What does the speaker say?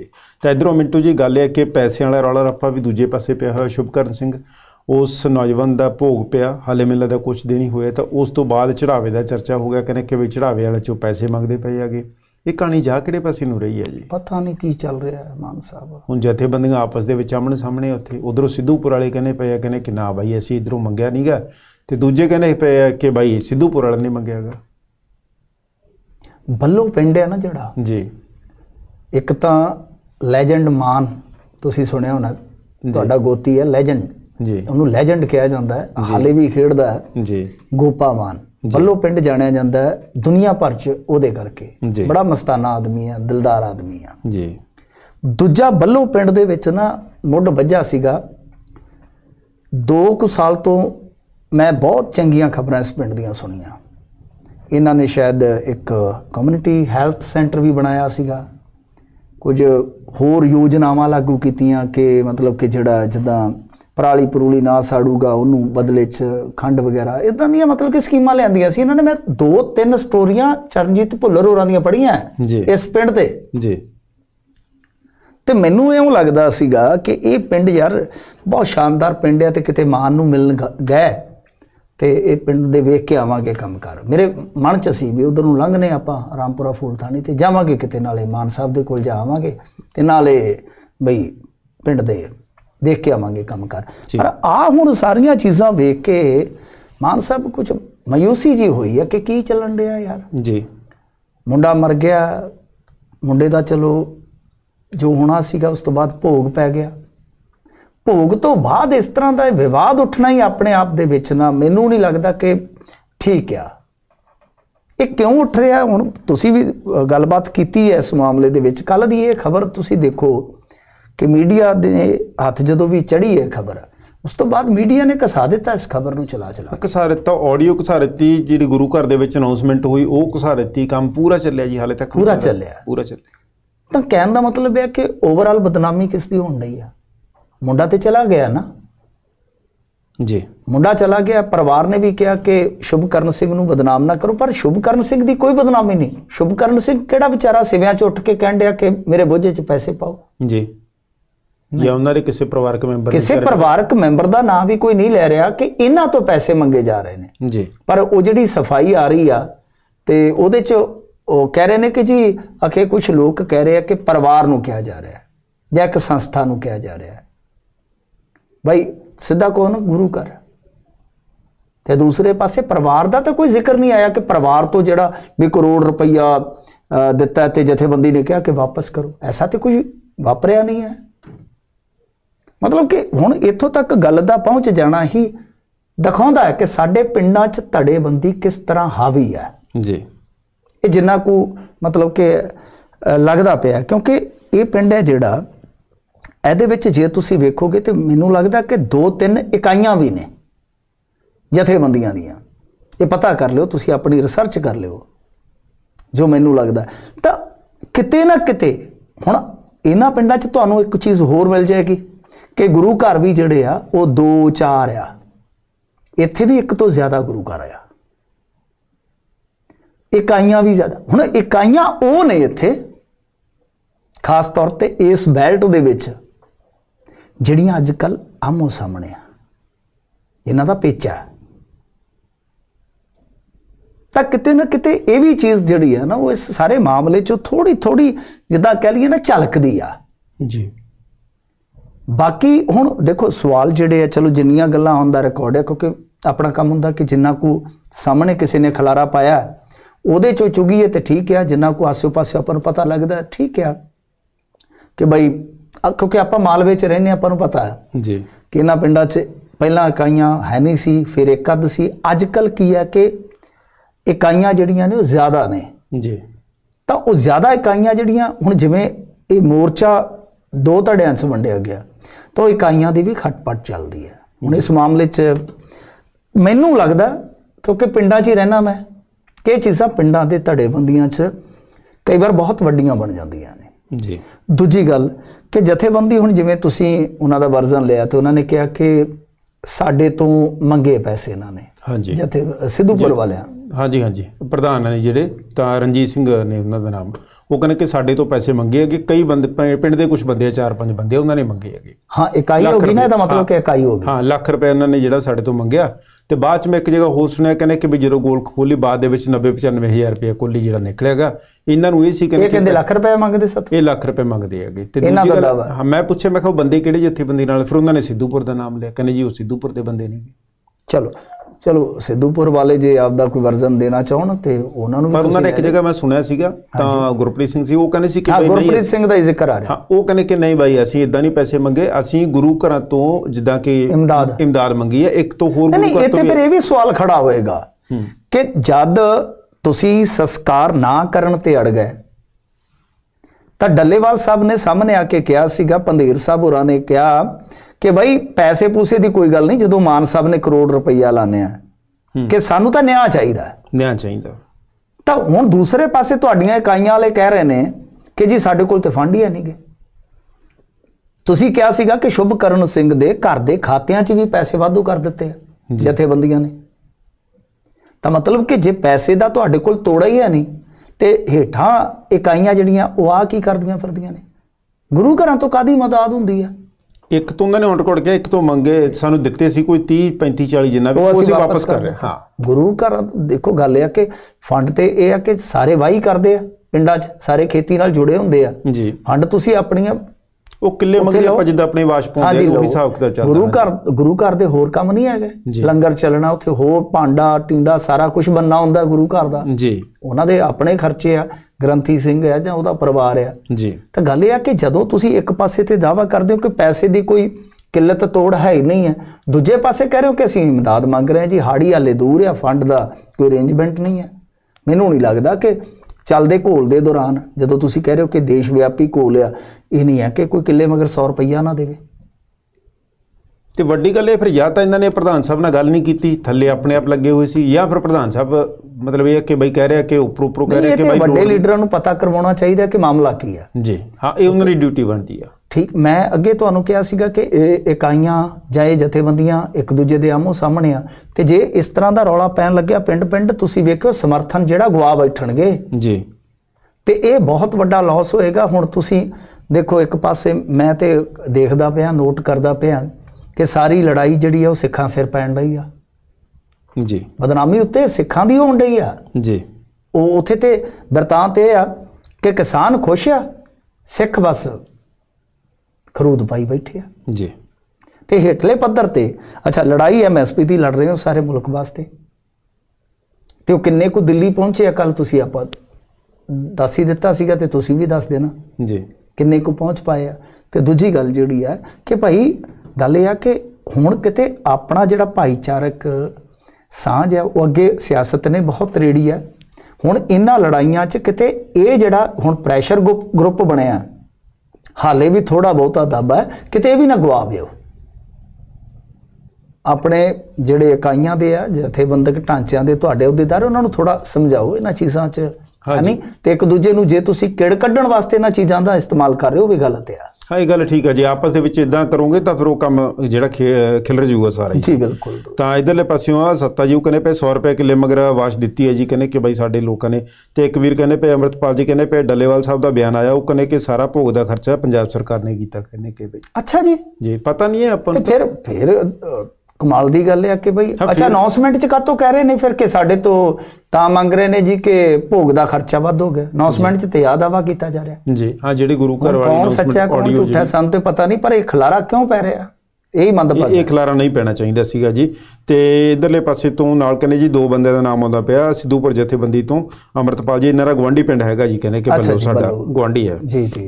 तो इधरों मिंटू जी गल है कि पैसों वाला रौला रप्पा भी दूजे पासे पिया हुआ। शुभकरण सिंह उस नौजवान का भोग पिया, हाले मिलने का कुछ दिन ही होया तो उस तो बाद चढ़ावे का चर्चा हो गया, कहने कि भी चढ़ावे वाले चो पैसे मंगते पे आ गए। ये कहानी जा किड़े पासे नूं रही है जी, पता नहीं की चल रहा है मान साहब। हुण जथेबंदियां आपस दे विच आमने सामने, उत्थे उधरों सिद्धूपुर वाले कहने पे आ कहने कि ना भाई असीं इधरों मंगिया नहीं गा, तो दूजे कहने पे आ कि भाई सिद्धूपुर वाले ने मंगिया गा। बल्लों पिंड है ना जिहड़ा जी, एक तो लैजेंड मान तुसीं सुनिया होना, तुहाडा गोती है लैजेंड जी, उन्होंने लैजेंड कहा जाता है, हाले भी खेडदा है जी, गोपा मान बल्लों पिंड जाने जाता है दुनिया भर च उहदे करके, बड़ा मस्ताना आदमी है, दिलदार आदमी है जी। दूजा बल्लों पिंड दे विच ना मुड वज्जा सीगा, 2 साल तो मैं बहुत चंगियां खबरां इस पिंड दियां सुनियां। इन्हां ने शायद एक कम्यूनिटी हैल्थ सेंटर भी बनाया सीगा, कुछ होर योजनावां लागू कीतियां कि मतलब कि जिहड़ा जिद्दां पराली परूली ना साड़ूगा उन्होंने बदले च खंड वगैरह इदा दियां मतलब कि स्कीमां लियांदियां सी इन्होंने। मैं 2-3 स्टोरियां चरणजीत भुल्लर होरां दियां पढ़ियां इस पिंड दे जी, ते मैनूं इउं लगदा सीगा कि ये पिंड यार बहुत शानदार पिंड है, ते किते मान नूं मिलन गए ते ये पिंड दे वेख के आवांगे कम कर। मेरे मन च सी भी उधर नूं लंघने आपां रामपुरा फूलथाणी ते जावांगे, किते नाले मान साहब दे कोल जावांगे ते नाले बई पिंड दे देख के आवांगे कम कर। पर आ हुण सारिया चीज़ा वेख के मान साहब कुछ मायूसी जी हुई है कि की चलन दिया यार जी। मुंडा मर गया, मुंडे का चलो जो होना सीगा उस तो बाद भोग पै गया, भोग तो बाद इस तरह का विवाद उठना ही अपने आप दे विच ना मैनूं नहीं लगता कि ठीक है। ये क्यों उठ रहा हुण तुसीं भी गलबात कीती है इस मामले दे विच, कल दी ये खबर तुसीं देखो कि मीडिया ने हाथ जो भी चढ़ी है खबर, उस तो बाद मीडिया ने घसा दिता इस खबर को चला चला घसा दिता, ऑडियो घसा दी जी, गुरु घर के अनाउंसमेंट हुई वो घसा दी, काम पूरा चलिया जी, हाले तक पूरा चलिया। तो कहने का मतलब है कि ओवरऑल बदनामी किसकी हो रही है। मुंडा तो चला गया ना जी, मुंडा चला गया, परिवार ने भी कहा कि शुभकरण सिंह को बदनाम ना करो, पर शुभकरण सिंह की कोई बदनामी नहीं। शुभकरण सिंह किहड़ा बेचारा सिवियां च उठ के कहण दिया कि मेरे बोझे च पैसे पाओ जी, या उन्होंने किसी परिवारक मैंबर का ना भी कोई नहीं लै रहा कि इन्हों तो पैसे मंगे जा रहे हैं जी। पर वो जी सफाई आ रही है तो वो कह रहे हैं कि जी आखे कुछ लोग कह रहे हैं कि परिवार को कहा जा रहा है या एक संस्था को कहा जा रहा है। भाई सीधा कहो ना गुरु घर, तो दूसरे पासे परिवार का तो कोई जिक्र नहीं आया कि परिवार तो जोड़ा भी करोड़ रुपया दिता तो जथेबंदी ने कहा कि वापस करो, ऐसा तो कुछ वापरिया नहीं है। मतलब कि हुण इत्थों तक गल दा पहुँच जाना ही दिखाउंदा है कि साडे पिंडां च धड़ेबंदी किस तरह हावी है जी। ये जिन्ना को मतलब कि लगदा पिया, क्योंकि ये पिंड है जिहड़ा इहदे विच जे तुसीं वेखोगे तो मैनूं लगदा कि 2-3 इकाइयां भी ने जथेबंदियां दीयां, ये पता कर लिओ तुसीं अपनी रिसर्च कर लिओ। जो मैनूं लगदा तो किते ना किते हुण इन्हां पिंडां च तुहानूं एक चीज़ होर मिल जाएगी कि गुरु घर भी जोड़े आ वो 2-4 आ, इत्थे भी 1 तो ज़्यादा गुरु घर आ, इकाइयां भी ज़्यादा। हुण इकाइयां वो ने इत्थे खास तौर ते इस बैल्ट दे विच जिहड़ियां अज कल आमो सामने आ, इन्हां दा पेचा है। तो किते ना किते ये भी चीज़ जिहड़ी है ना वो इस सारे मामले चो थोड़ी थोड़ी जिद्दां कह लईए ना झलकदी आ जी। बाकी हुण देखो सवाल जिहड़े आ, चलो जिन्नियां गल्लां हुंदा रिकॉर्ड है, क्योंकि अपना काम हुंदा कि जिन्ना को सामने किसी ने खलारा पाया उहदे चो चुगीए तो ठीक है, जिन्ना को आसो पासो आपां नूं पता लगदा ठीक है कि बई, क्योंकि आपां मालवे च रहिंदे आपां नूं पता है जी कि इन्हां पिंडां च पहलां इकाइयां है नहीं सी, फिर एक अद सी, अजकल की है कि इकाइयां जिहड़ियां ने ज़्यादा ने जी। तो वो ज़्यादा इकाइयां जिहड़ियां हुण जिवें ये मोर्चा 2 धड़ियां च वंडिया गया तो इकाइयां की भी खटपट चलती है। हुण इस मामले च मैनू लगता क्योंकि पिंडां च ही रहना मैं कि चीज़ां पिंडां दे धड़ेबंदियां च कई बार बहुत वड्डियां बन जांदियां ने जी। दूजी गल कि जथेबंदी हुण जिवें तुसीं उन्हां दा वर्जन लिया तो उन्होंने कहा कि साडे तो मंगे पैसे इन्हां ने हाँ जी, जथे सिद्धूपुर वालियां हाँ जी प्रधान ने जिहड़े, तां रणजीत सिंह ने उन्हां दा नाम, वो कहने कि साढ़े तो पैसे मंगे है कि कई बंद पिंड के कुछ बंदे चार पांच बंदे उन्होंने मंगे है। हाँ इकाई होगी ना, तो मतलब कि इकाई होगी। हाँ लाख रुपया उन्होंने जो साढ़े तो मंगया, तो बाद में एक जगह होर सुनिया कहने कि भी जो गोल खोली बाद 90-95 हज़ार रुपया कोली जो निकलेगा। इन्होंने ये सी कहते लाख रुपया मंगते सर, ये लाख रुपया मंगते है। तो दूसरी गल मैं पूछे, मैं कहा बंदे किहड़े जथेबंदी नाल, फिर उन्होंने सिद्धूपुर का नाम लिया, कहने जी वो सिद्धूपुर के बंदे नहीं। चलो चलो सिद्धूपुर वाले जे आपका कोई वर्जन देना चाहन तो उन्होंने, पर उन्होंने एक जगह मैं सुनिया सीगा तो गुरप्रीत सिंह वो कहने सी कि भाई गुरप्रीत सिंह दा जिक्र आ रहा। हाँ वो कहने कि नहीं भाई असी इदां नहीं पैसे मंगे, असी गुरु घरां तो जिदा कि इमदाद मंगी है एक तो होर। इत्थे फिर ये भी सवाल खड़ा होएगा कि जद तुसी संस्कार ना करन ते अड़ गए तो डल्लेवाल साहब ने सामने आके कहा सीगा, पंधीर साहब होरां ने कहा कि भाई पैसे पूसे की कोई गल नहीं, जो मान साहब ने करोड़ रुपया लाने हैं कि सानू तो न्याय चाहिए, न्याय चाहिए। तो हुण दूसरे पासे तुहाड़ियां इकाइयां वाले कह रहे हैं कि जी साडे कोल ते फंड ही नहीं गए। तुसीं कहा सीगा कि शुभकरण सिंह दे घर दे खातियां 'च भी पैसे वाधू कर दिते जथेबंदियां ने, तो मतलब कि जे पैसे दा तुहाडे कोल तोड़ा ही है नहीं तो हेठां इकाइयां जिहड़ियां ओह आ की करदियां फिरदियां ने। गुरु घरां तो कादी मदद हुंदी है, एक तो उन्होंने उनकोड़ गया, एक तो मंगे सानू दिते सी कोई 30-35-40 जिन्ना भी उसी वापस कर रहे। हाँ गुरु घर देखो गल है कि फंड तो यह है कि सारे वाही करते हैं पिंडा च, सारे खेती नाल जुड़े होंगे जी, फंड तुसी अपनी वो किले मंगे जिदा अपनी वाश पाउंदे वो हिसाब किताब चलदा। गुरु घर दे होर काम नहीं है, लंगर चलना उत्थे होर पांडा टिंडा सारा कुछ बनना हुंदा गुरु घर दा जी, उन्हां दे अपने खर्चे आ, ग्रंथी सिंह है जां उहदा परिवार है जी। तो गल इह है कि जदों तुसीं एक पासे ते दावा करदे हो कि पैसे दी कोई किल्लत तोड़ है ही नहीं है, दूजे पासे कह रहे हो कि असीं इमदाद मंग रहे हैं जी, हाड़ी हाले दूर है, फंड दा कोई अरेंजमेंट नहीं है। मैनूं नहीं लगदा कि चलते घोल के दौरान जो तुम कह रहे हो कि देश व्यापी घोल आ, ये नहीं है कि कोई किले मगर 100 रुपया ना दे। तो वड्डी गल फिर या तो इन्होंने प्रधान साहब ने गल नहीं की, थले अपने आप लगे हुए सी, या फिर प्रधान साहब मतलब ये कि बई कह रहे कि उपरों उपरों कह रहे कि भाई वड्डे लीडरों को पता करवाना चाहिए कि मामला की है जी। हाँ ये उन्होंने ड्यूटी बनती है। ठीक, मैं अगे तो कहा कि इकाइयां जाए जथेबंदियां एक दूजे के आमो सामने आ, तो जे इस तरह का रौला पैन लग्या पिंड पिंड तुसीं वेखिओ समर्थन जिहड़ा गवा बैठणगे जी, तो ये बहुत वड्डा लॉस होएगा। हुण तुसीं देखो एक पासे मैं तो देखदा पिया, नोट करदा पिया कि सारी लड़ाई जिहड़ी है सिखां सिर पैण रही आ जी, बदनामी उत्ते सिखां दी होण रही आ जी। उह उत्थे ते बरतांत इह आ कि किसान खुश आ, सिख बस खरूद पाई बैठे आ जी। तो हेठले पद्धर से अच्छा लड़ाई MSP की लड़ रहे हो सारे मुल्क वास्ते, तो किन्ने को दिल्ली पहुंचे कल तुसी आप दस ही दिता सीगा, ते तुसी भी दस देना जी किन्ने को पहुंच पाए। तो दूजी गल जिहड़ी है कि भाई गल यह कि हुण किते अपना जिहड़ा भाईचारक सांझ है वो अगे सियासत ने बहुत रेड़ी है, हुण इन्हां लड़ाइयां च किते ये जिहड़ा हुण प्रैशर ग्रुप बनिया हाले भी थोड़ा बहुता दाबा है, किते भी ना गवा दो अपने जोड़े इकाइयां दे जथेबंधक ढांचों के तुहाडे अहुदेदार, उन्होंने थोड़ा समझाओ इन्हां चीज़ों च है नहीं, तो एक दूजे नूं जे तुसीं किड़ कड्ढण वास्ते इन्हां चीज़ों का इस्तेमाल कर रहे हो भी गलत है। हाँ ये गल ठीक है जी, आपस के विच इदां करोगे तो फिर वो काम जिहड़ा खिलर जूगा सारा जी। बिल्कुल, तो इधरले पासियों सत्ता जी कहने पे 100 रुपये किले मगर आवाश दी है जी, कहने कि भाई साडे लोगों ने, तो एक वीर कहने पे अमृतपाल जी कहने पे डल्लेवाल साहब का बयान आया, वो कहने कि सारा भोग का खर्चा पंजाब सरकार ने किया, कहने के भाई अच्छा जी जी पता नहीं है अपन। फिर कमाल की गल है कि भाई अच्छा अनाउंसमेंट च कातों कह रहे हैं फिर कि साडे तो मंग रहे हैं जी कि भोग का खर्चा वध हो गया, अनाउंसमेंट च तो दावा किया जा रहा जी। हाँ जी गुरु घर वाली कौन सच्चा कौन झूठा सन तो पता नहीं, पर यह खिलारा क्यों पै रहा, यही मंदभागा। ये खिलारा नहीं पैना चाहिए सीगा जी। तो इधरले पासे तो नाल कहने जी दो बंदे का नाम आता पाया सिद्धूपुर जथेबंदी तो, अमृतपाल जी इन्हां दा गुआंढी पिंड हैगा जी, कहने कि बल्लो साडा गुआंढी है जी।